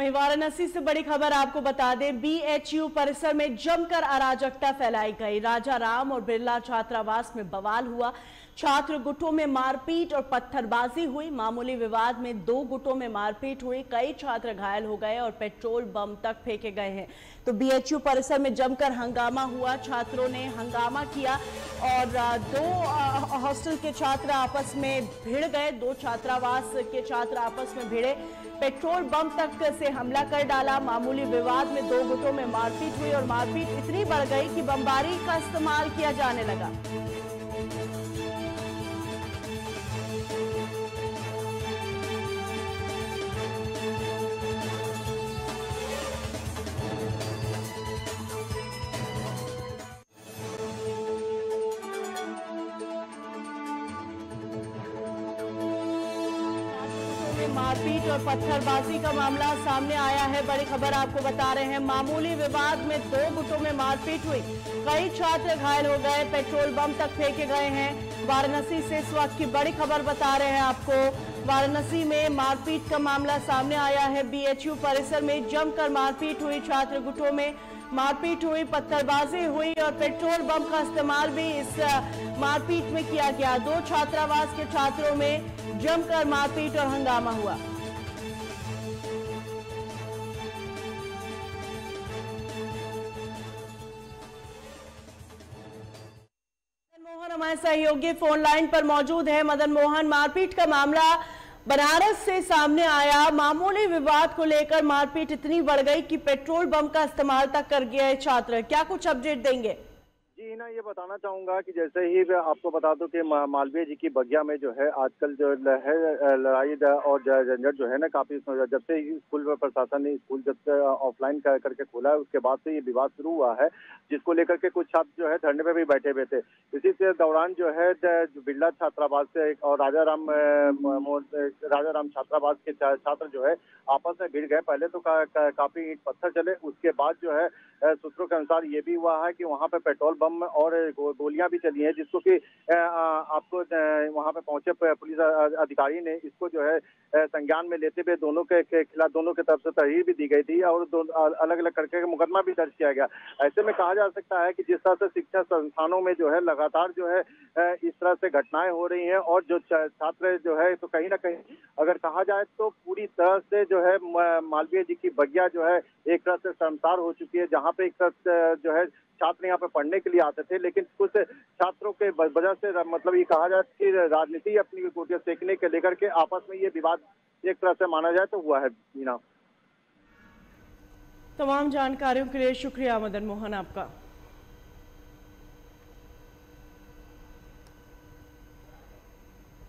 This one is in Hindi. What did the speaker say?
वहीं वाराणसी से बड़ी खबर आपको बता दें, बीएचयू परिसर में जमकर अराजकता फैलाई गई। राजा राम और बिरला छात्रावास में बवाल हुआ, छात्र गुटों में मारपीट और पत्थरबाजी हुई। मामूली विवाद में दो गुटों में मारपीट हुई, कई छात्र घायल हो गए और पेट्रोल बम तक फेंके गए हैं। तो बीएचयू परिसर में जमकर हंगामा हुआ, छात्रों ने हंगामा किया और दो हॉस्टल के छात्र आपस में भिड़ गए, दो छात्रावास के छात्र आपस में भिड़े, पेट्रोल बम तक से हमला कर डाला। मामूली विवाद में दो गुटों में मारपीट हुई और मारपीट इतनी बढ़ गई कि बमबारी का इस्तेमाल किया जाने लगा। मारपीट और पत्थरबाजी का मामला सामने आया है, बड़ी खबर आपको बता रहे हैं। मामूली विवाद में दो गुटों में मारपीट हुई, कई छात्र घायल हो गए, पेट्रोल बम तक फेंके गए हैं। वाराणसी से इस वक्त की बड़ी खबर बता रहे हैं आपको, वाराणसी में मारपीट का मामला सामने आया है। बीएचयू परिसर में जमकर मारपीट हुई, छात्र गुटों में मारपीट हुई, पत्थरबाजी हुई और पेट्रोल बम का इस्तेमाल भी इस मारपीट में किया गया। दो छात्रावास के छात्रों में जमकर मारपीट और हंगामा हुआ। मोहन हमारे सहयोगी फोन लाइन पर मौजूद है। मदन मोहन, मारपीट का मामला बनारस से सामने आया, मामूली विवाद को लेकर मारपीट इतनी बढ़ गई कि पेट्रोल बम का इस्तेमाल तक कर गया है छात्र, क्या कुछ अपडेट देंगे? जी ना, ये बताना चाहूंगा कि जैसे ही आपको बता दूं कि मालवीय जी की बगिया में जो है आजकल जो है लड़ाई और झंझट जो है ना काफी, जब से स्कूल प्रशासन ने स्कूल जब से ऑफलाइन करके खोला है उसके बाद से ये विवाद शुरू हुआ है, जिसको लेकर के कुछ छात्र जो है धरने पे भी बैठे हुए थे। इसी के दौरान जो है बिरला छात्रावास से और राजा राम छात्रावास के छात्र जो है आपस में भिड़ गए। पहले तो काफी ईंट पत्थर चले, उसके बाद जो है सूत्रों के अनुसार ये भी हुआ है कि वहाँ पे पेट्रोल बम और गोलियां भी चली हैं, जिसको कि आपको वहाँ पे पहुंचे पुलिस अधिकारी ने इसको जो है संज्ञान में लेते हुए दोनों के खिलाफ दोनों की तरफ से तहरीर भी दी गई थी और अलग अलग करके मुकदमा भी दर्ज किया गया। ऐसे में कहा जा सकता है कि जिस तरह से शिक्षा संस्थानों में जो है लगातार जो है इस तरह से घटनाएं हो रही हैं और जो छात्र जो है, तो कहीं ना कहीं अगर कहा जाए तो पूरी तरह से जो है मालवीय जी की बगिया जो है एक तरह से शर्मसार हो चुकी है, जहाँ पे एक तरह जो है छात्र यहाँ पे पढ़ने के लिए आते थे, लेकिन कुछ छात्रों के वजह से मतलब ये कहा जाए कि राजनीति अपनी गोटियां सेकने के लेकर के आपस में ये विवाद एक तरह से माना जाए तो हुआ है। तमाम जानकारियों के लिए शुक्रिया मदन मोहन आपका।